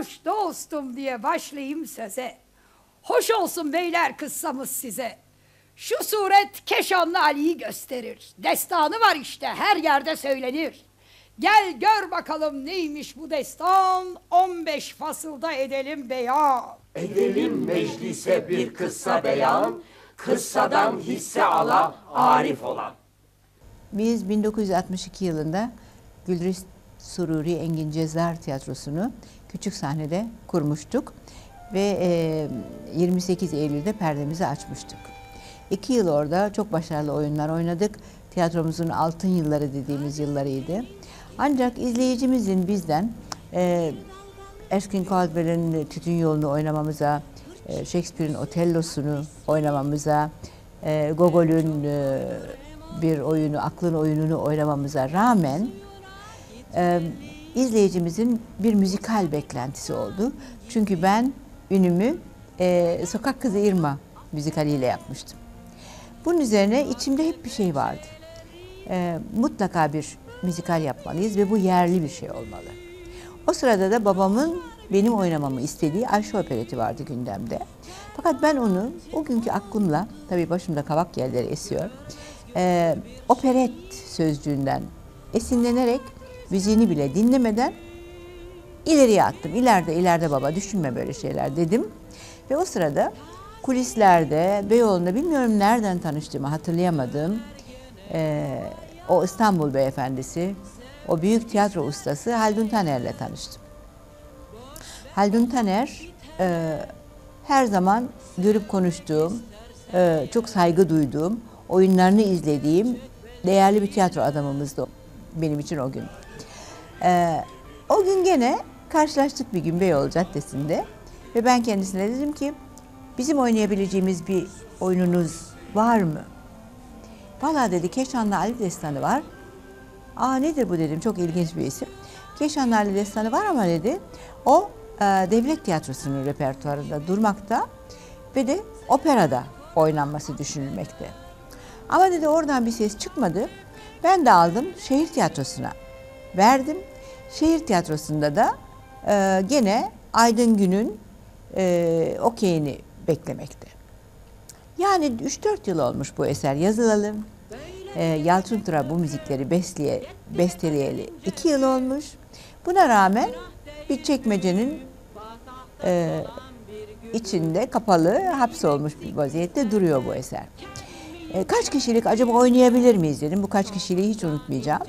hoş dostum diye başlayayım söze. Hoş olsun beyler kıssamız size. Şu suret Keşanlı Ali'yi gösterir. Destanı var işte, her yerde söylenir. Gel gör bakalım neymiş bu destan, 15 fasılda edelim beyan. Edelim meclise bir kıssa beyan, kıssadan hisse ala arif olan. Biz 1962 yılında Gülriz Sururi Engin Cezzar Tiyatrosu'nu küçük sahnede kurmuştuk ve 28 Eylül'de perdemizi açmıştık. 2 yıl orada çok başarılı oyunlar oynadık. Tiyatromuzun altın yılları dediğimiz yıllarıydı. Ancak izleyicimizin bizden Erskine Caldwell'in Tütün Yolu'nu oynamamıza, Shakespeare'in Otello'sunu oynamamıza, Gogol'ün bir oyunu, aklın oyununu oynamamıza rağmen izleyicimizin bir müzikal beklentisi oldu. Çünkü ben ünümü Sokak Kızı Irma müzikaliyle yapmıştım. Bunun üzerine içimde hep bir şey vardı. Mutlaka bir müzikal yapmalıyız ve bu yerli bir şey olmalı. O sırada da babamın benim oynamamı istediği Ayşe opereti vardı gündemde. Fakat ben onu o günkü aklımla, tabii başımda kavak yerleri esiyor, operet sözcüğünden esinlenerek müziğini bile dinlemeden ileriye attım. İleride baba, düşünme böyle şeyler dedim. Ve o sırada kulislerde, Beyoğlu'nda, bilmiyorum nereden tanıştığımı hatırlayamadım. O İstanbul beyefendisi, o büyük tiyatro ustası Haldun Taner'le tanıştım. Haldun Taner her zaman görüp konuştuğum, çok saygı duyduğum, oyunlarını izlediğim değerli bir tiyatro adamımızdı benim için o gün. O gün gene karşılaştık bir gün Beyoğlu Caddesi'nde ve ben kendisine dedim ki, bizim oynayabileceğimiz bir oyununuz var mı? Valla dedi, Keşanlı Ali Destanı var. Aa, nedir bu dedim, çok ilginç bir isim. Keşanlı Ali Destanı var ama dedi, o devlet tiyatrosunun repertuarında durmakta ve de operada oynanması düşünülmekte. Ama dedi oradan bir ses çıkmadı. Ben de aldım, şehir tiyatrosuna verdim. Şehir tiyatrosunda da gene Aydın Gün'ün okeyini beklemekte. Yani 3-4 yıl olmuş bu eser yazılalı. Yalçın Tura bu müzikleri besteleyeli 2 yıl olmuş. Buna rağmen bir çekmecenin içinde kapalı, hapsolmuş bir vaziyette duruyor bu eser. Kaç kişilik acaba oynayabilir miyiz dedim. Bu kaç kişiliği hiç unutmayacağım.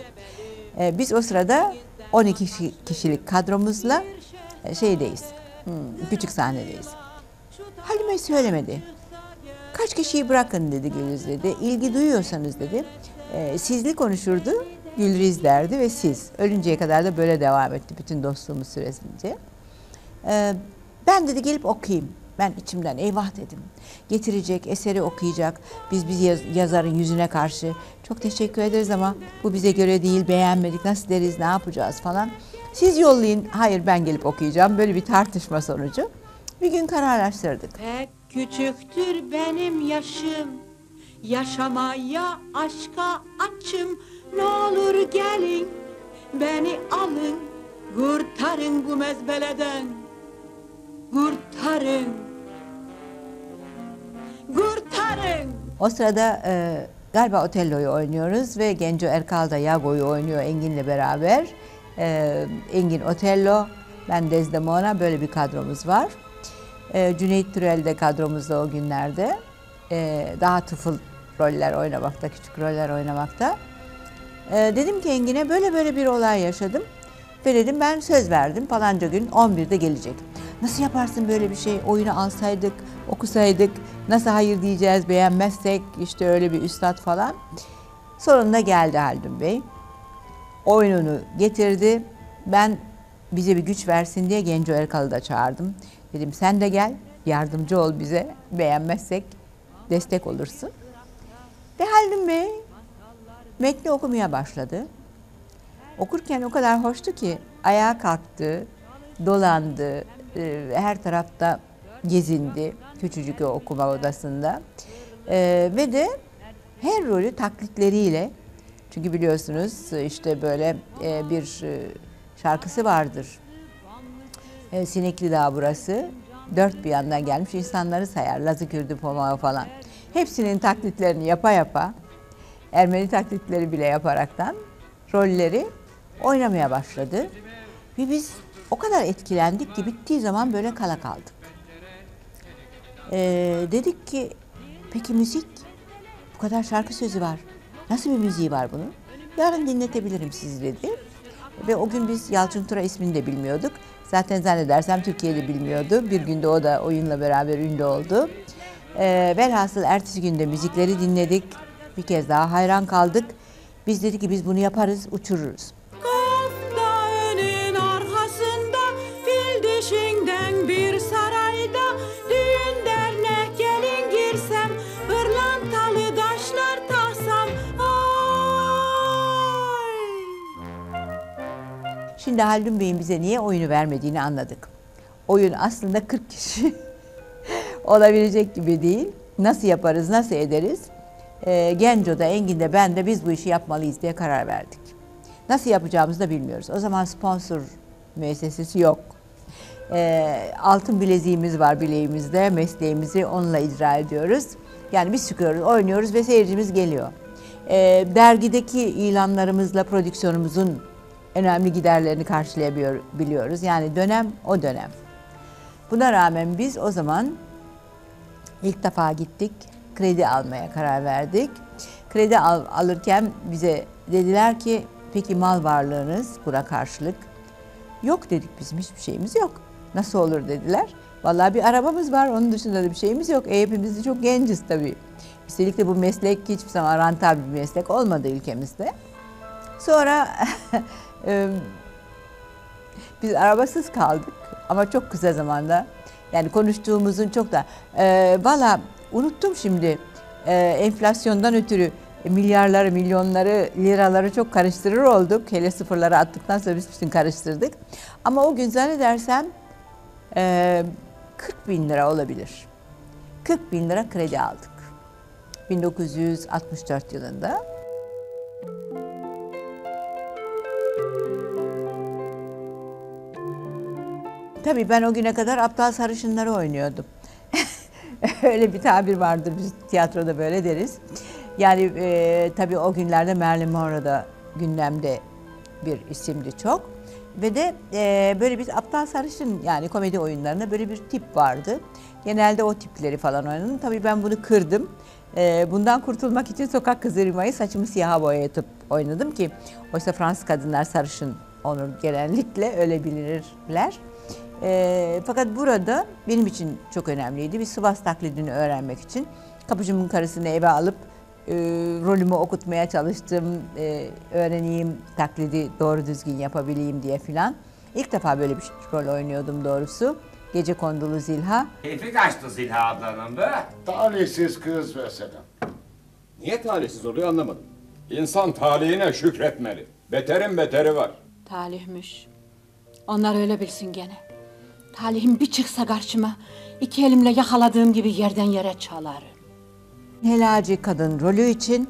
Biz o sırada 12 kişilik kadromuzla şeydeyiz, küçük sahnedeyiz. Halime söylemedi. Kaç kişiyi bırakın dedi Gülriz dedi. İlgi duyuyorsanız dedi. Sizli konuşurdu, Gülriz derdi ve siz. Ölünceye kadar da böyle devam etti bütün dostluğumuz süresince. Ben dedi gelip okuyayım. Ben içimden eyvah dedim. Getirecek, eseri okuyacak. Biz yazarın yüzüne karşı çok teşekkür ederiz ama bu bize göre değil, beğenmedik, nasıl deriz, ne yapacağız falan. Siz yollayın, hayır ben gelip okuyacağım. Böyle bir tartışma sonucu bir gün kararlaştırdık. Küçüktür benim yaşım, yaşamaya aşka açım. Ne olur gelin, beni alın, kurtarın bu mezbeleden, kurtarın, kurtarın. O sırada galiba Otello'yu oynuyoruz ve Genco Erkal da Yago'yu oynuyor Engin'le beraber. Engin Otello, ben Dezdemona, böyle bir kadromuz var. Cüneyt Türel de kadromuzda o günlerde. Daha tıfıl roller oynamakta, küçük roller oynamakta. Dedim ki Engin'e böyle bir olay yaşadım. Ve dedim ben söz verdim, falanca gün 11'de gelecek. Nasıl yaparsın böyle bir şey? Oyunu alsaydık, okusaydık, nasıl hayır diyeceğiz, beğenmezsek, işte öyle bir üstad falan. Sonunda geldi Haldun Bey. Oyununu getirdi. Ben bize bir güç versin diye Genco Erkal'ı da çağırdım. Dedim sen de gel, yardımcı ol bize, beğenmezsek destek olursun. Ve Haldun Bey metni okumaya başladı. Okurken o kadar hoştu ki ayağa kalktı, dolandı, her tarafta gezindi küçücük o okuma odasında. Ve de her rolü taklitleriyle, çünkü biliyorsunuz işte böyle bir şarkısı vardır. Sinekli Dağ burası. Dört bir yandan gelmiş insanları sayar. Lazı, Kürdü, Pomağı falan. Hepsinin taklitlerini yapa yapa, Ermeni taklitleri bile yaparaktan rolleri oynamaya başladı. Ve biz o kadar etkilendik ki bittiği zaman böyle kala kaldık. Dedik ki peki müzik, bu kadar şarkı sözü var. Nasıl bir müziği var bunun? Yarın dinletebilirim sizi dedi. Ve o gün biz Yalçın Tura ismini de bilmiyorduk. Zaten zannedersem Türkiye'de bilmiyordu. Bir günde o da oyunla beraber ünlü oldu. Velhasıl ertesi günde müzikleri dinledik. Bir kez daha hayran kaldık. Biz dedik ki biz bunu yaparız, uçururuz. Şimdi Haldun Bey'in bize niye oyunu vermediğini anladık. Oyun aslında 40 kişi olabilecek gibi değil. Nasıl yaparız, nasıl ederiz? Genco'da, Engin'de, ben de biz bu işi yapmalıyız diye karar verdik. Nasıl yapacağımızı da bilmiyoruz. O zaman sponsor müessesesi yok. Altın bileziğimiz var bileğimizde. Mesleğimizi onunla icra ediyoruz. Yani biz çıkıyoruz, oynuyoruz ve seyircimiz geliyor. Dergideki ilanlarımızla prodüksiyonumuzun önemli giderlerini karşılayabiliyoruz. Yani dönem o dönem. Buna rağmen biz o zaman ilk defa gittik, kredi almaya karar verdik. Kredi alırken bize dediler ki peki mal varlığınız buna karşılık? Yok dedik, bizim hiçbir şeyimiz yok. Nasıl olur dediler. Vallahi bir arabamız var, onun dışında da bir şeyimiz yok. Hepimiz de çok genciz tabii. Üstelik de bu meslek hiçbir zaman rantabil bir meslek olmadı ülkemizde. Sonra biz arabasız kaldık ama çok kısa zamanda, yani konuştuğumuzun çok da valla unuttum şimdi, enflasyondan ötürü milyarları, milyonları, liraları çok karıştırır olduk. Hele sıfırları attıktan sonra biz bütün karıştırdık. Ama o gün zannedersem 40 bin lira olabilir. 40 bin lira kredi aldık 1964 yılında. Tabii ben o güne kadar aptal sarışınları oynuyordum. Öyle bir tabir vardır, biz tiyatroda böyle deriz. Yani tabii o günlerde Meryl Monroe da gündemde bir isimdi çok. Ve de böyle bir aptal sarışın, yani komedi oyunlarında böyle bir tip vardı. Genelde o tipleri falan oynadım. Tabii ben bunu kırdım. Bundan kurtulmak için Sokak Kızı Irma'yı saçımı siyaha boyatıp oynadım ki. Oysa Fransız kadınlar sarışın olur genellikle, öyle bilinirler. Fakat burada benim için çok önemliydi. Bir Sivas taklidini öğrenmek için kapıcımın karısını eve alıp rolümü okutmaya çalıştım. Öğreneyim, taklidi doğru düzgün yapabileyim diye filan. İlk defa böyle bir rol oynuyordum doğrusu. Gece Kondulu Zilha. Keyfi kaçtı Zilha ablanın be? Talihsiz kız mesela. Niye talihsiz oluyor anlamadım. İnsan talihine şükretmeli. Beterin beteri var. Talihmiş. Onlar öyle bilsin gene. Talihim bir çıksa karşıma, iki elimle yakaladığım gibi yerden yere çalarım. Helacı kadın rolü için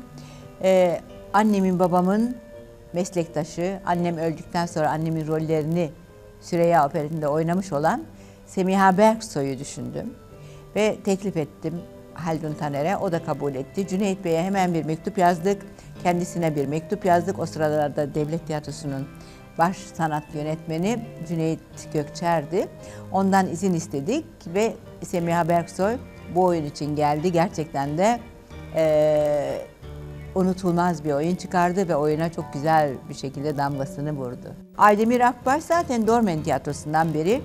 annemin, babamın meslektaşı, annem öldükten sonra annemin rollerini Süreyya Opera'nda oynamış olan Semiha Berksoy'u düşündüm. Ve teklif ettim Haldun Taner'e, o da kabul etti. Cüneyt Bey'e hemen bir mektup yazdık, kendisine bir mektup yazdık. O sıralarda Devlet Tiyatrosu'nun baş sanat yönetmeni Cüneyt Gökçer'di. Ondan izin istedik ve Semiha Berksoy bu oyun için geldi. Gerçekten de unutulmaz bir oyun çıkardı ve oyuna çok güzel bir şekilde damgasını vurdu. Aydemir Akbaş zaten Dormen Tiyatrosu'ndan beri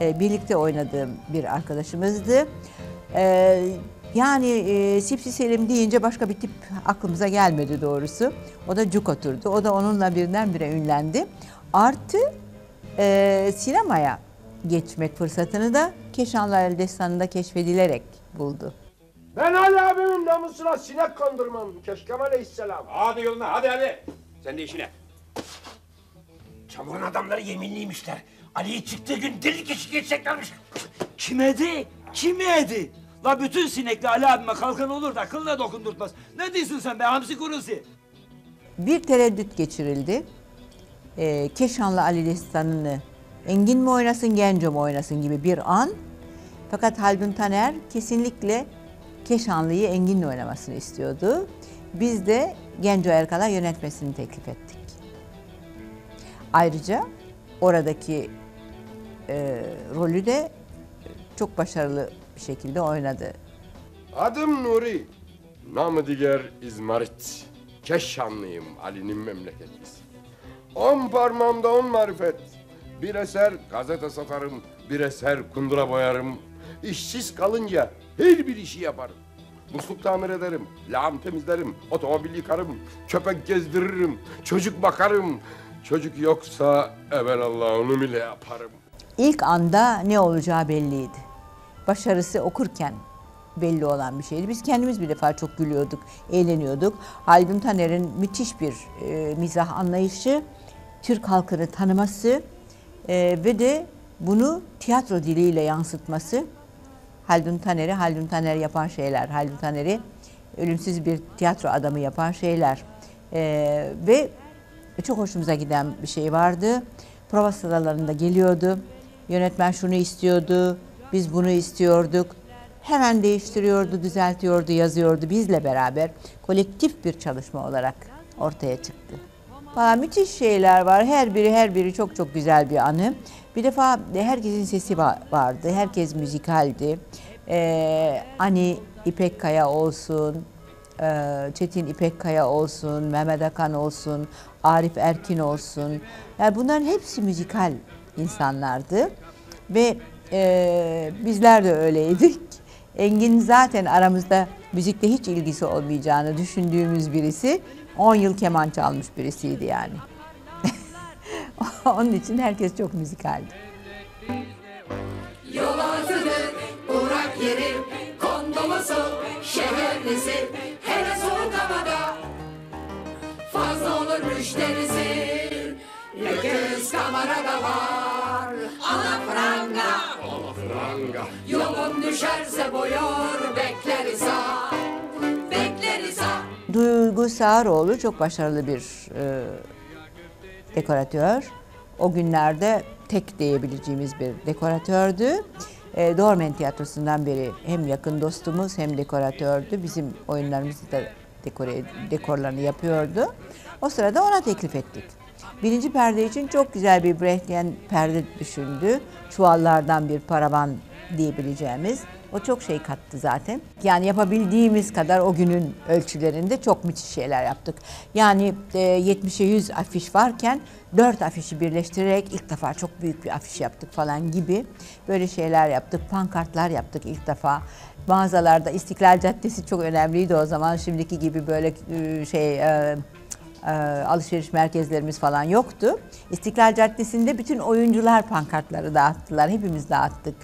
birlikte oynadığım bir arkadaşımızdı. Yani Sipsi Selim deyince başka bir tip aklımıza gelmedi doğrusu. O da cuk oturdu. O da onunla birdenbire ünlendi. Artı sinemaya geçmek fırsatını da Keşanlı Ali Destanı'nda keşfedilerek buldu. Ben hala abimin namusuna sinek kondurmam. Keşkem aleyhisselam. Hadi yoluna, hadi hadi. Sen de işine. Çamurun adamları yeminliymişler. Ali'yi çıktığı gün deli kişi geçeceklermiş. Kim edi? Kim edi? La bütün sinekli Ali abime kalkan olur da kılına dokundurtmaz. Ne diyorsun sen be hamsi kurusu? Bir tereddüt geçirildi. Keşanlı Ali Destanı'nı Engin mi oynasın, Genco mu oynasın gibi bir an. Fakat Haldun Taner kesinlikle Keşanlı'yı Engin'le oynamasını istiyordu. Biz de Genco Erkal'a yönetmesini teklif ettik. Ayrıca oradaki rolü de çok başarılı bir şekilde oynadı. Adım Nuri, namı diğer İzmarit. Keşanlıyım, Ali'nin memleketlisi. 10 parmağımda 10 marifet. Bir eser gazete satarım, bir eser kundura boyarım. İşsiz kalınca her bir işi yaparım. Musluk tamir ederim, lağım temizlerim, otomobil yıkarım, köpek gezdiririm, çocuk bakarım. Çocuk yoksa evelallah onu bile yaparım. İlk anda ne olacağı belliydi. Başarısı okurken belli olan bir şeydi. Biz kendimiz bir defa çok gülüyorduk, eğleniyorduk. Haldun Taner'in müthiş bir mizah anlayışı, Türk halkını tanıması ve de bunu tiyatro diliyle yansıtması. Haldun Taner'i yapan şeyler, Haldun Taner'i ölümsüz bir tiyatro adamı yapan şeyler. Ve çok hoşumuza giden bir şey vardı. Prova sıralarında geliyordu. Yönetmen şunu istiyordu, biz bunu istiyorduk. Hemen değiştiriyordu, düzeltiyordu, yazıyordu. Bizle beraber kolektif bir çalışma olarak ortaya çıktı. Falan müthiş şeyler var. Her biri çok çok güzel bir anı. Bir defa herkesin sesi vardı. Herkes müzikaldi. Hani İpekkaya olsun, Çetin İpekkaya olsun, Mehmet Akan olsun, Arif Erkin olsun. Yani bunların hepsi müzikal insanlardı. Ve bizler de öyleydik. Engin zaten aramızda müzikle hiç ilgisi olmayacağını düşündüğümüz birisi. 10 yıl keman çalmış birisiydi yani. Onun için herkes çok müzikaldi. Yol ağzıdır, uğrak yeri, kondomusu, şehirlisi, hele soğuk havada fazla olur müşterisi. Lüküs kamera da var, alafranga, alafranga. Yolun düşerse boyur, bekleriz ha, bekleriz ha. Duygu Sağıroğlu çok başarılı bir dekoratör. O günlerde tek diyebileceğimiz bir dekoratördü. Dormen Tiyatrosu'ndan beri hem yakın dostumuz hem dekoratördü. Bizim oyunlarımızı da dekorlarını yapıyordu. O sırada ona teklif ettik. Birinci perde için çok güzel bir Brecht'in perde düşündü. Çuvallardan bir paravan diyebileceğimiz. O çok şey kattı zaten. Yani yapabildiğimiz kadar o günün ölçülerinde çok müthiş şeyler yaptık. Yani 70'e 100 afiş varken 4 afişi birleştirerek ilk defa çok büyük bir afiş yaptık falan gibi. Böyle şeyler yaptık, pankartlar yaptık ilk defa. Mağazalarda İstiklal Caddesi çok önemliydi o zaman. Şimdiki gibi böyle alışveriş merkezlerimiz falan yoktu. İstiklal Caddesi'nde bütün oyuncular pankartları dağıttılar. Hepimiz dağıttık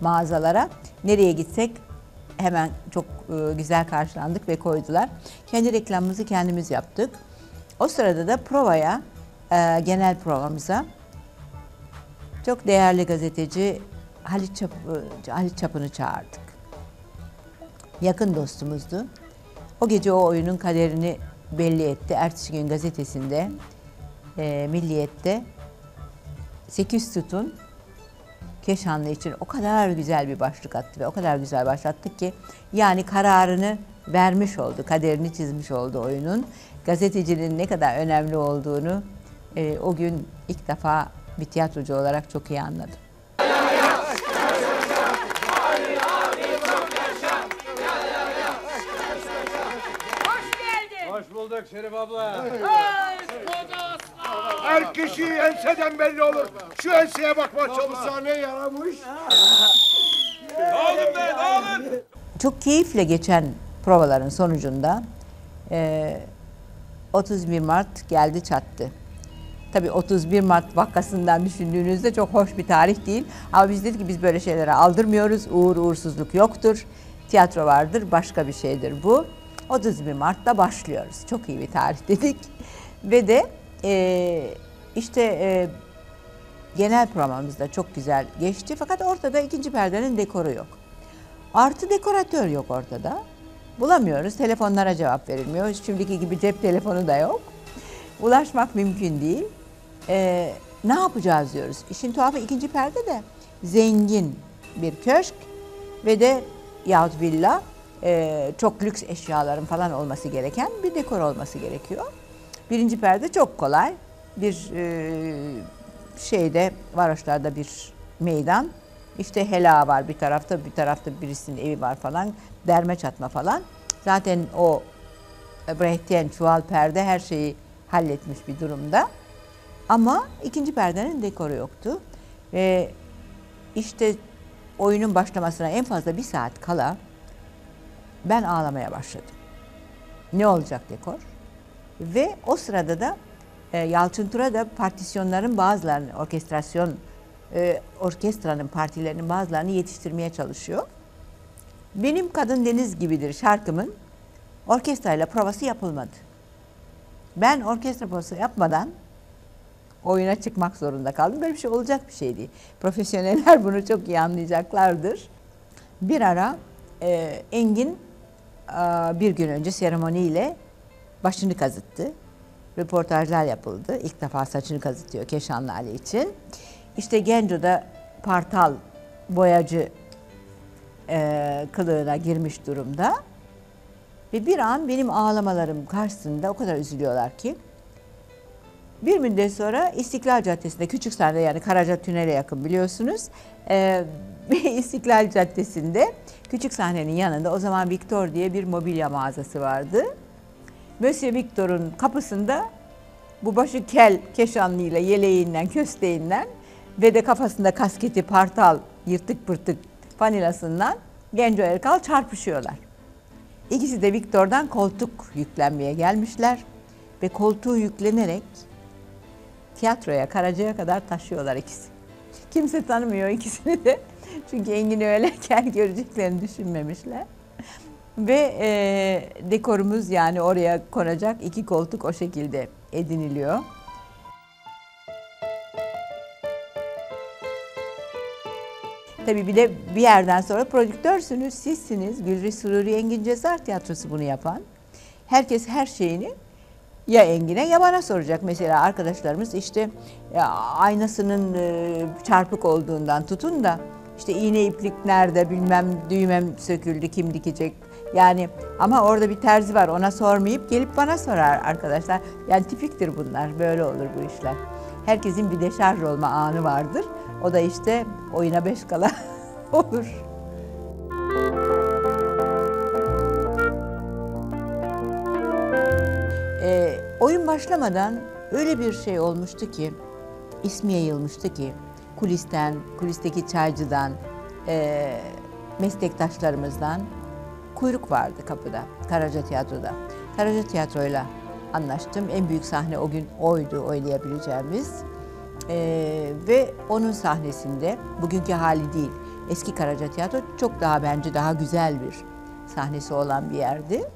mağazalara. Nereye gitsek hemen çok güzel karşılandık ve koydular. Kendi reklamımızı kendimiz yaptık. O sırada da provaya, genel provamıza çok değerli gazeteci Halit Çapın'ı çağırdık. Yakın dostumuzdu. O gece o oyunun kaderini belli etti. Ertesi gün gazetesinde, Milliyet'te 8 sütun Keşanlı için o kadar güzel bir başlık attı ve o kadar güzel başlattık ki yani kararını vermiş oldu, kaderini çizmiş oldu oyunun. Gazetecinin ne kadar önemli olduğunu o gün ilk defa bir tiyatrocu olarak çok iyi anladım. Şerif abla. Her kişi enseden belli olur. Şu enseye bakma çabuk sahneye yaramış. Dağılın be, dağılın. Çok keyifle geçen provaların sonucunda 31 Mart geldi çattı. Tabii 31 Mart vakasından düşündüğünüzde çok hoş bir tarih değil. Ama biz dedik ki biz böyle şeylere aldırmıyoruz. Uğur uğursuzluk yoktur. Tiyatro vardır, başka bir şeydir bu. 31 Mart'ta başlıyoruz. Çok iyi bir tarih dedik. Ve de genel programımızda çok güzel geçti. Fakat ortada ikinci perdenin dekoru yok. Artı dekoratör yok ortada. Bulamıyoruz. Telefonlara cevap verilmiyor. Şimdiki gibi cep telefonu da yok. Ulaşmak mümkün değil. Ne yapacağız diyoruz. İşin tuhafı ikinci perde de zengin bir köşk ve de yahut villa, çok lüks eşyaların falan olması gereken bir dekor olması gerekiyor. Birinci perde çok kolay. Bir şeyde, varoşlarda bir meydan. İşte hela var bir tarafta, bir tarafta birisinin evi var falan, derme çatma falan. Zaten o Brechtian çuval perde her şeyi halletmiş bir durumda. Ama ikinci perdenin dekoru yoktu. Ve işte oyunun başlamasına en fazla bir saat kala ben ağlamaya başladım. Ne olacak dekor? Ve o sırada da Yalçın Tura da partisyonların bazılarını, orkestranın partilerinin bazılarını yetiştirmeye çalışıyor. Benim Kadın Deniz Gibidir şarkımın orkestrayla provası yapılmadı. Ben orkestra provası yapmadan oyuna çıkmak zorunda kaldım. Böyle bir şey olacak bir şey değil. Profesyoneller bunu çok iyi anlayacaklardır. Bir ara Engin bir gün önce seremoniyle başını kazıttı. Röportajlar yapıldı. İlk defa saçını kazıtıyor Keşanlı Ali için. İşte Genco'da Partal boyacı kılığına girmiş durumda. Ve bir an benim ağlamalarım karşısında o kadar üzülüyorlar ki. Bir müddet sonra İstiklal Caddesi'nde, küçük sahnede, yani Karaca Tünel'e yakın biliyorsunuz. İstiklal Caddesi'nde küçük sahnenin yanında o zaman Victor diye bir mobilya mağazası vardı. Monsieur Victor'un kapısında bu başı kel Keşanlı'yla, yeleğinden, kösteğinden ve de kafasında kasketi Partal yırtık pırtık fanilasından Genco Erkal çarpışıyorlar. İkisi de Victor'dan koltuk yüklenmeye gelmişler ve koltuğu yüklenerek tiyatroya, Karaca'ya kadar taşıyorlar ikisi. Kimse tanımıyor ikisini de. Çünkü Engin'i öyle kel göreceklerini düşünmemişler. Ve dekorumuz, yani oraya konacak iki koltuk o şekilde ediniliyor. Tabii bir de bir yerden sonra prodüktörsünüz, sizsiniz. Gülriz Sururi, Engin Cezzar Tiyatrosu bunu yapan. Herkes her şeyini ya Engin'e ya bana soracak. Mesela arkadaşlarımız işte aynasının çarpık olduğundan tutun da işte iğne iplik nerede, bilmem düğmem söküldü, kim dikecek? Yani ama orada bir terzi var, ona sormayıp gelip bana sorar arkadaşlar. Yani tipiktir bunlar, böyle olur bu işler. Herkesin bir deşarj olma anı vardır. O da işte oyuna beş kala olur. Oyun başlamadan öyle bir şey olmuştu ki, ismi yayılmıştı ki, kulisteki çaycıdan, meslektaşlarımızdan kuyruk vardı kapıda, Karaca Tiyatro'da. Karaca Tiyatro'yla anlaştım. En büyük sahne o gün oydu, oynayabileceğimiz. Ve onun sahnesinde, bugünkü hali değil, eski Karaca Tiyatro çok daha, bence daha güzel bir sahnesi olan bir yerdi.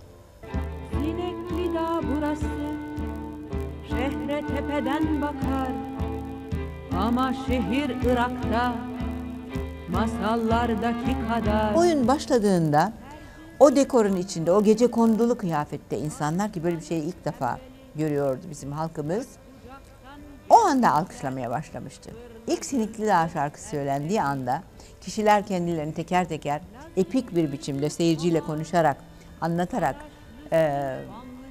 Sinekli Dağ burası, şehre tepeden bakar. Ama şehir Irak'ta, masallardaki kadar. Oyun başladığında o dekorun içinde, o gece kondulu kıyafette insanlar, ki böyle bir şeyi ilk defa görüyordu bizim halkımız, o anda alkışlamaya başlamıştı. İlk Sinekli Dağ şarkısı söylendiği anda kişiler kendilerini teker teker epik bir biçimde seyirciyle konuşarak, anlatarak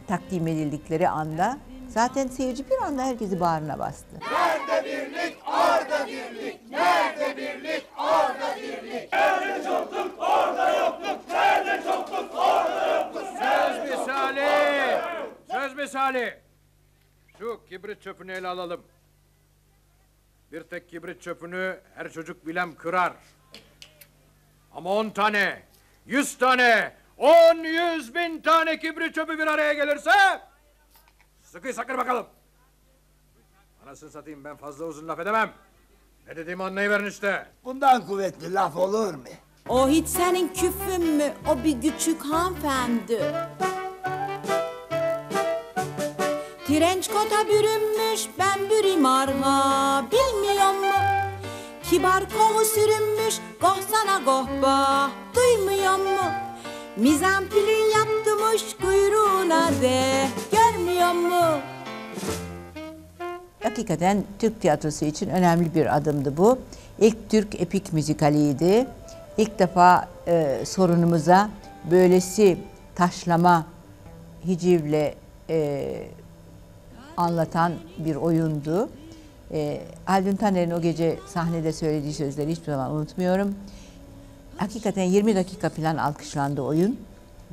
takdim edildikleri anda zaten seyirci bir anda herkesi bağrına bastı. Nerede birlik, orada birlik. Nerede birlik, orada birlik. Nerede çokluk, orada yokluk. Nerede çokluk, orada yokluk. Söz misali, söz misali. Şu kibrit çöpünü ele alalım. Bir tek kibrit çöpünü her çocuk bilem kırar. Ama 10 tane, 100 tane, 10-100 bin tane kibrit çöpü bir araya gelirse... Sıkıyı sakır bakalım. Anasını satayım, ben fazla uzun laf edemem. Ne dediğimi anlayıverin işte. Bundan kuvvetli laf olur mu? O hiç senin küfün mü? O bir küçük hanımefendi. Trençkota bürünmüş, ben bürüm arma, bilmiyor mu? Kibar kovu sürünmüş, goh sana goh bah, duymuyor mu? Mizampilin yaptırmış kuyruğuna de, görmüyor mu? Hakikaten Türk tiyatrosu için önemli bir adımdı bu. İlk Türk epik müzikaliydi. İlk defa sorunumuza böylesi taşlama, hicivle anlatan bir oyundu. Haldun Taner'in o gece sahnede söylediği sözleri hiçbir zaman unutmuyorum. Hakikaten 20 dakika falan alkışlandı oyun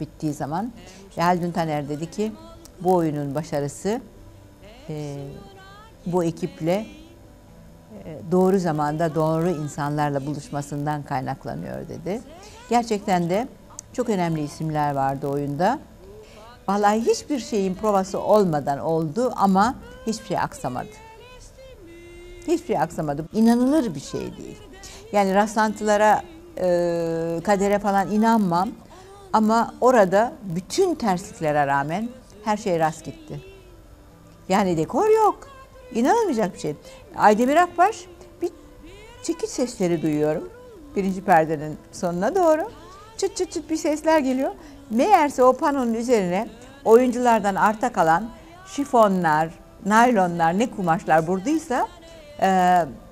bittiği zaman. Ve Haldun Taner dedi ki bu oyunun başarısı bu ekiple doğru zamanda doğru insanlarla buluşmasından kaynaklanıyor dedi. Gerçekten de çok önemli isimler vardı oyunda. Vallahi hiçbir şeyin provası olmadan oldu ama hiçbir şey aksamadı. Hiçbir şey aksamadı. İnanılır bir şey değil. Yani rastlantılara, kadere falan inanmam. Ama orada bütün tersliklere rağmen her şey rast gitti. Yani dekor yok. İnanılmayacak bir şey. Aydemir Akbaş, bir çekiç sesleri duyuyorum. Birinci perdenin sonuna doğru. Çıt çıt çıt bir sesler geliyor. Meğerse o panonun üzerine oyunculardan arta kalan şifonlar, naylonlar, ne kumaşlar burduysa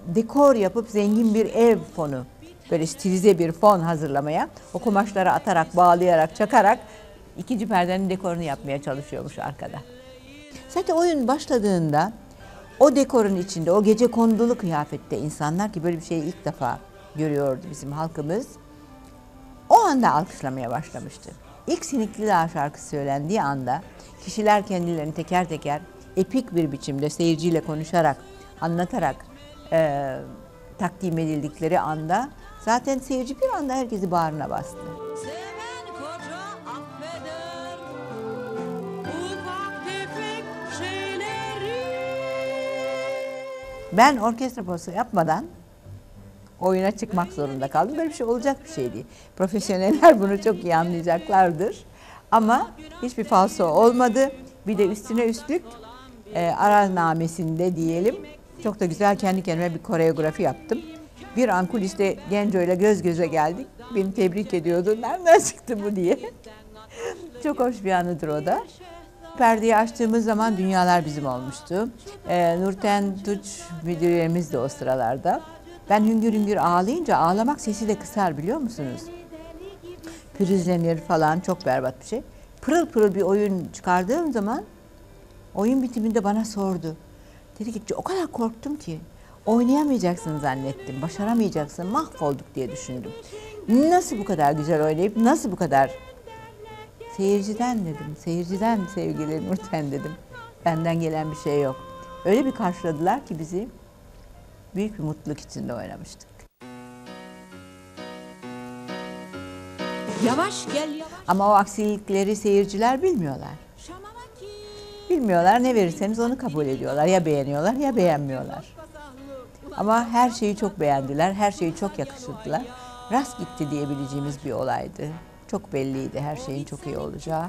dekor yapıp zengin bir ev fonu, böyle stilize bir fon hazırlamaya, o kumaşları atarak, bağlayarak, çakarak ikinci perdenin dekorunu yapmaya çalışıyormuş arkada. Zaten oyun başladığında o dekorun içinde, o gecekondulu kıyafette insanlar, ki böyle bir şeyi ilk defa görüyordu bizim halkımız, o anda alkışlamaya başlamıştı. İlk Sinekli Dağ şarkısı söylendiği anda kişiler kendilerini teker teker epik bir biçimde seyirciyle konuşarak, anlatarak takdim edildikleri anda zaten seyirci bir anda herkesi bağrına bastı. Ben orkestra provası yapmadan oyuna çıkmak zorunda kaldım. Böyle bir şey olacak bir şey değil. Profesyoneller bunu çok iyi anlayacaklardır. Ama hiçbir falso olmadı. Bir de üstüne üstlük aranamesinde diyelim, çok da güzel kendi kendime bir koreografi yaptım. Bir an kuliste Genco ile göz göze geldik. Beni tebrik ediyordu. Nereden çıktı bu diye. Çok hoş bir anıdır o da. Perdeyi açtığımız zaman dünyalar bizim olmuştu. Nurten Tuç müdürlerimiz de o sıralarda. Ben hüngür hüngür ağlayınca, ağlamak sesi de kısar biliyor musunuz? Pürüzlenir falan, çok berbat bir şey. Pırıl pırıl bir oyun çıkardığım zaman oyun bitiminde bana sordu. Dedi ki o kadar korktum ki oynayamayacaksın zannettim, başaramayacaksın, mahvolduk diye düşündüm. Nasıl bu kadar güzel oynayıp nasıl bu kadar... Seyirciden dedim, seyirciden sevgili Nurten dedim. Benden gelen bir şey yok. Öyle bir karşıladılar ki bizi, büyük bir mutluluk içinde oynamıştık. Yavaş gel yavaş. Ama o aksilikleri seyirciler bilmiyorlar. Bilmiyorlar, ne verirseniz onu kabul ediyorlar. Ya beğeniyorlar ya beğenmiyorlar. Ama her şeyi çok beğendiler, her şeyi çok yakıştırdılar. Rast gitti diyebileceğimiz bir olaydı. Çok belliydi her şeyin çok iyi olacağı.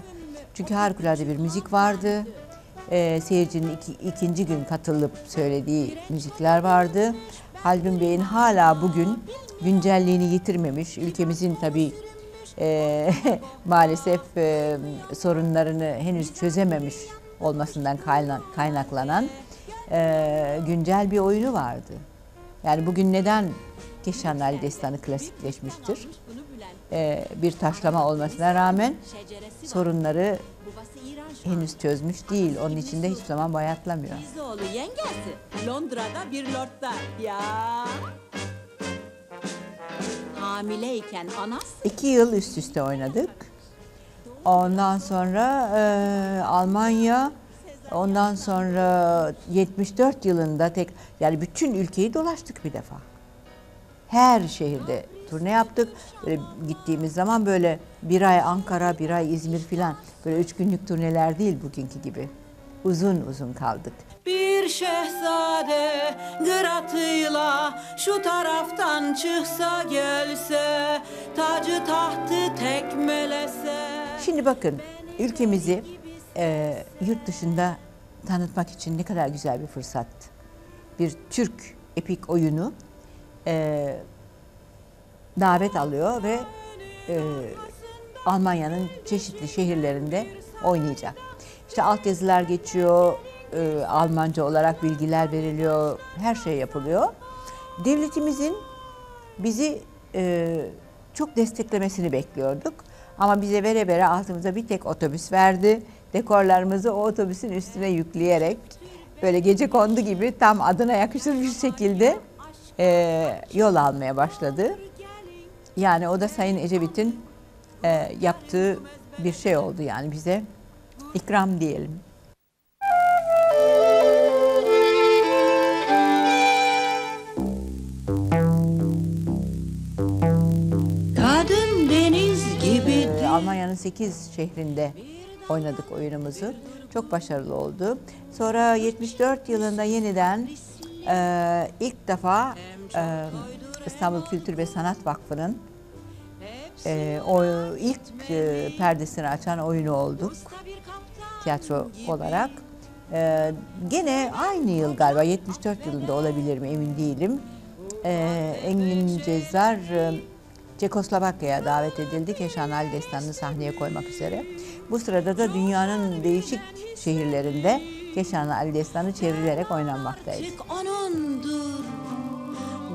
Çünkü harikulade bir müzik vardı. Seyircinin ikinci gün katılıp söylediği müzikler vardı. Haldun Bey'in hala bugün güncelliğini yitirmemiş, ülkemizin tabii maalesef sorunlarını henüz çözememiş olmasından kaynaklanan güncel bir oyunu vardı. Yani bugün neden Keşanlı Ali Destanı klasikleşmiştir? Bir taşlama olmasına rağmen sorunları henüz çözmüş değil. Onun için de hiçbir zaman bayatlamıyor. Londra'da bir lordlar ya. Hamileyken anas. 2 yıl üst üste oynadık. Ondan sonra Almanya, ondan sonra 74 yılında tek, yani bütün ülkeyi dolaştık bir defa. Her şehirde turne yaptık. Böyle gittiğimiz zaman böyle bir ay Ankara, bir ay İzmir filan. Böyle 3 günlük turneler değil bugünkü gibi. Uzun uzun kaldık. Bir şehzade gratıyla şu taraftan çıksa gelse, tacı tahtı tekmelese. Şimdi bakın ülkemizi yurt dışında tanıtmak için ne kadar güzel bir fırsat. Bir Türk epik oyunu davet alıyor ve Almanya'nın çeşitli şehirlerinde oynayacak. İşte altyazılar geçiyor, Almanca olarak bilgiler veriliyor, her şey yapılıyor. Devletimizin bizi çok desteklemesini bekliyorduk. Ama bize vere vere altımıza bir tek otobüs verdi. Dekorlarımızı o otobüsün üstüne yükleyerek böyle gecekondu gibi tam adına yakışır bir şekilde yol almaya başladı. Yani o da Sayın Ecevit'in yaptığı bir şey oldu, yani bize ikram diyelim. Kadın deniz gibi. Almanya'nın 8 şehrinde oynadık oyunumuzu. Çok başarılı oldu. Sonra 74 yılında yeniden ilk defa İstanbul Kültür ve Sanat Vakfı'nın o ilk perdesini açan oyunu olduk tiyatro olarak. Gene aynı yıl galiba, 74 yılında olabilir mi emin değilim. Engin Cezzar Çekoslovakya'ya davet edildi Keşanlı Ali Destanı'nı sahneye koymak üzere. Bu sırada da dünyanın değişik şehirlerinde Keşanlı Ali Destanı çevrilerek oynanmaktaydı.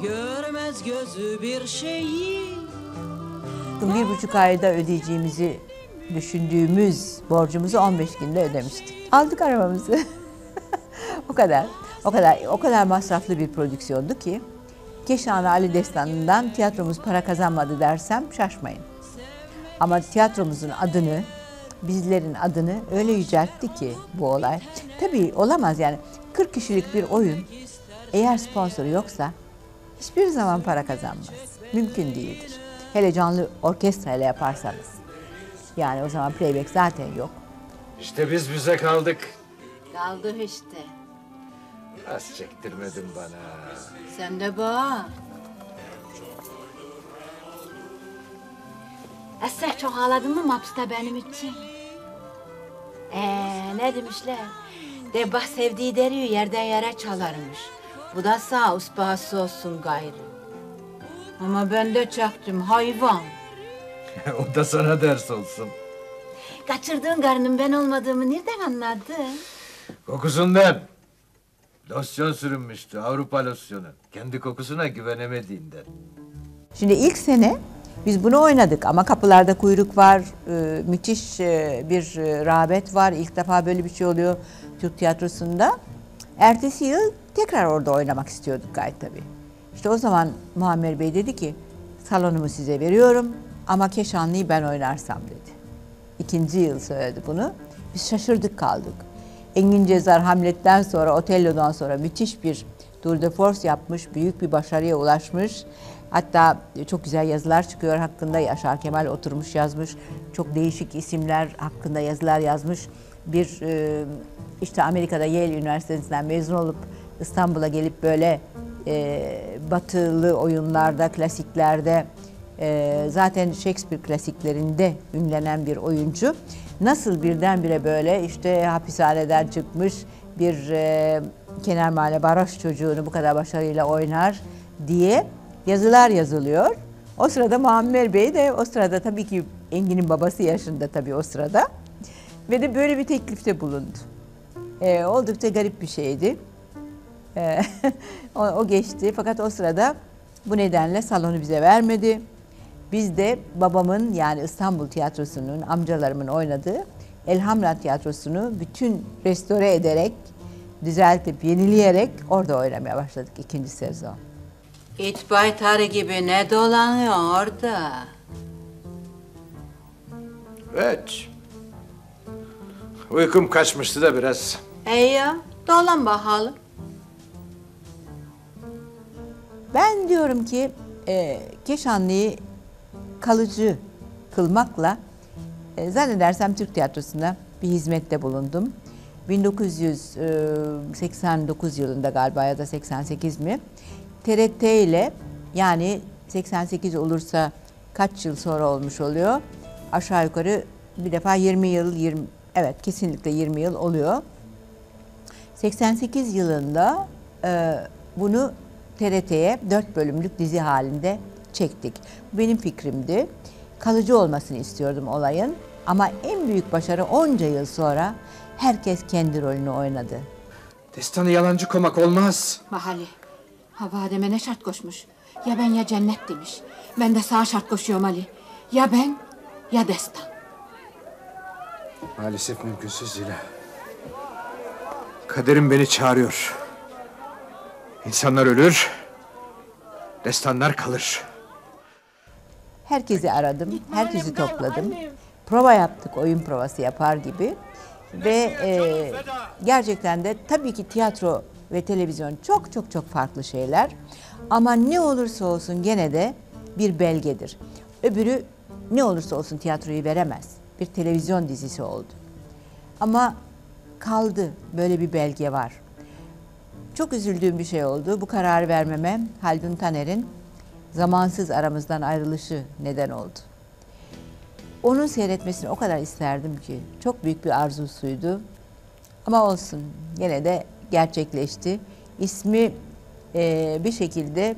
Görmez gözü bir şeyi. 1,5 ayda ödeyeceğimizi düşündüğümüz borcumuzu 15 günde ödemiştik. Aldık arabamızı. O kadar masraflı bir prodüksiyondu ki Keşanlı Ali Destanı'ndan tiyatromuz para kazanmadı dersem şaşmayın. Ama tiyatromuzun adını, bizlerin adını öyle yüceltti ki bu olay. Tabii olamaz yani, 40 kişilik bir oyun eğer sponsoru yoksa hiçbir zaman para kazanmaz. Mümkün değildir. Hele canlı orkestrayla yaparsanız. Yani o zaman playback zaten yok. İşte biz bize kaldık. Kaldık işte. Az çektirmedin bana. Sen de bağır. Esra çok ağladın mı Maps'ta benim için? Ne demişler? Debah sevdiği deriyi yerden yere çalarmış. Bu da sağ uspahası olsun gayrı. Ama ben de çaktım hayvan. O da sana ders olsun. Kaçırdığın karının ben olmadığımı nereden anladın? Kokusundan. Losyon sürünmüştü, Avrupa losyonu. Kendi kokusuna güvenemediğinden. Şimdi ilk sene biz bunu oynadık ama kapılarda kuyruk var, müthiş bir rağbet var. İlk defa böyle bir şey oluyor Türk tiyatrosunda. Ertesi yıl tekrar orada oynamak istiyorduk gayet tabii. İşte o zaman Muammer Bey dedi ki, salonumu size veriyorum ama Keşanlı'yı ben oynarsam dedi. İkinci yıl söyledi bunu. Biz şaşırdık kaldık. Engin Cezzar Hamlet'ten sonra, Otello'dan sonra müthiş bir tour de force yapmış, büyük bir başarıya ulaşmış. Hatta çok güzel yazılar çıkıyor hakkında. Yaşar Kemal oturmuş yazmış, çok değişik isimler hakkında yazılar yazmış. Bir işte Amerika'da Yale Üniversitesi'nden mezun olup İstanbul'a gelip böyle batılı oyunlarda, klasiklerde, zaten Shakespeare klasiklerinde ünlenen bir oyuncu. Nasıl birdenbire böyle işte hapishaneden çıkmış bir kenar mahalle baroş çocuğunu bu kadar başarıyla oynar diye yazılar yazılıyor. O sırada Muammer Bey de o sırada tabii ki Engin'in babası yaşında tabii o sırada. Ve de böyle bir teklifte bulundu. Oldukça garip bir şeydi. O geçti fakat o sırada bu nedenle salonu bize vermedi. Biz de babamın yani İstanbul Tiyatrosu'nun, amcalarımın oynadığı Elhamra Tiyatrosu'nu bütün restore ederek, düzeltip, yenileyerek orada oynamaya başladık ikinci sezon. İt baytarı gibi ne dolanıyor orada? Evet. Uykum kaçmıştı da biraz. Ya dolan bakalım. Ben diyorum ki Keşanlı'yı kalıcı kılmakla zannedersem Türk tiyatrosuna bir hizmette bulundum. 1989 yılında galiba ya da 88 mi? TRT ile, yani 88 olursa kaç yıl sonra olmuş oluyor? Aşağı yukarı bir defa 20 yıl, evet kesinlikle 20 yıl oluyor. 88 yılında bunu TRT'ye 4 bölümlük dizi halinde çektik. Bu benim fikrimdi. Kalıcı olmasını istiyordum olayın. Ama en büyük başarı onca yıl sonra herkes kendi rolünü oynadı. Destanı yalancı komak olmaz. Bahali, Havadem'e ne şart koşmuş? Ya ben ya cennet demiş. Ben de sağ şart koşuyorum Ali. Ya ben ya destan. Maalesef mümkünsüz Zila. Kaderim beni çağırıyor. İnsanlar ölür, destanlar kalır. Herkesi aradım, herkesi topladım. Prova yaptık, oyun provası yapar gibi. Ve gerçekten de tabii ki tiyatro ve televizyon çok farklı şeyler. Ama ne olursa olsun gene de bir belgedir. Öbürü ne olursa olsun tiyatroyu veremez. Bir televizyon dizisi oldu. Ama kaldı, böyle bir belge var. Çok üzüldüğüm bir şey oldu. Bu kararı vermeme Haldun Taner'in zamansız aramızdan ayrılışı neden oldu. Onun seyretmesini o kadar isterdim ki. Çok büyük bir arzusuydu. Ama olsun, gene de gerçekleşti. İsmi bir şekilde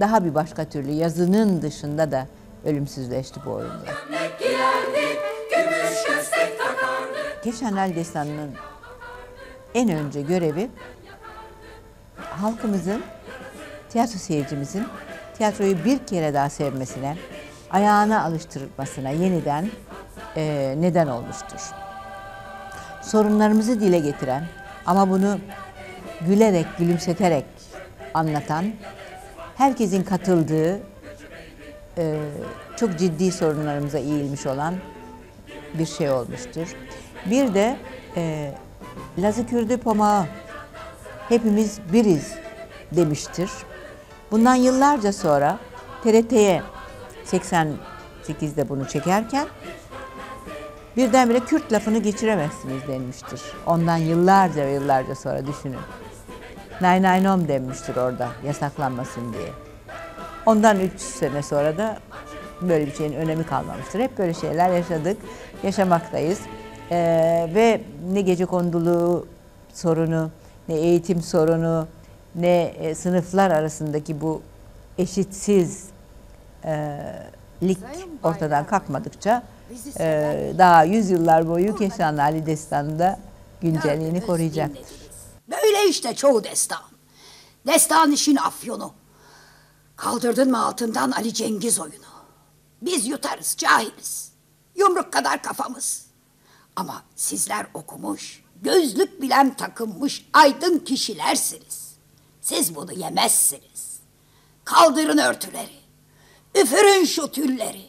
daha bir başka türlü yazının dışında da ölümsüzleşti bu oyunda. Keşanlı Ali Destanı'nın en önce görevi halkımızın, tiyatro seyircimizin tiyatroyu bir kere daha sevmesine, ayağına alıştırmasına yeniden neden olmuştur. Sorunlarımızı dile getiren ama bunu gülerek, gülümseterek anlatan, herkesin katıldığı, çok ciddi sorunlarımıza eğilmiş olan bir şey olmuştur. Bir de Lazı Kürdü Pomağı, hepimiz biriz demiştir. Bundan yıllarca sonra TRT'ye 88'de bunu çekerken birdenbire Kürt lafını geçiremezsiniz denmiştir. Ondan yıllarca ve yıllarca sonra düşünün. Nay nay nom denmiştir orada yasaklanmasın diye. Ondan 3 sene sonra da böyle bir şeyin önemi kalmamıştır. Hep böyle şeyler yaşadık, yaşamaktayız. Ve ne gecekonduluğu sorunu, ne eğitim sorunu, ne sınıflar arasındaki bu eşitsizlik ortadan kalkmadıkça daha yüzyıllar boyu Keşanlı Ali Destanı'nda güncelliğini koruyacaktır. Böyle işte çoğu destan. Destan işin afyonu. Kaldırdın mı altından Ali Cengiz oyunu? Biz yutarız, cahiliz. Yumruk kadar kafamız. Ama sizler okumuş, gözlük bilen takınmış aydın kişilersiniz. Siz bunu yemezsiniz. Kaldırın örtüleri, üfürün şu tülleri.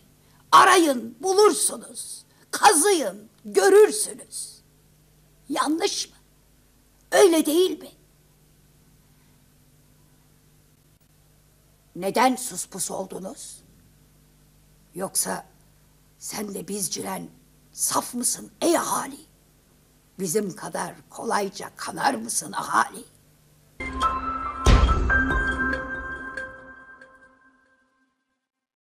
Arayın, bulursunuz. Kazıyın, görürsünüz. Yanlış mı? Öyle değil mi? Neden suspus oldunuz? Yoksa sen de bizcilen saf mısın ey ahali? Bizim kadar kolayca kanar mısın ahali?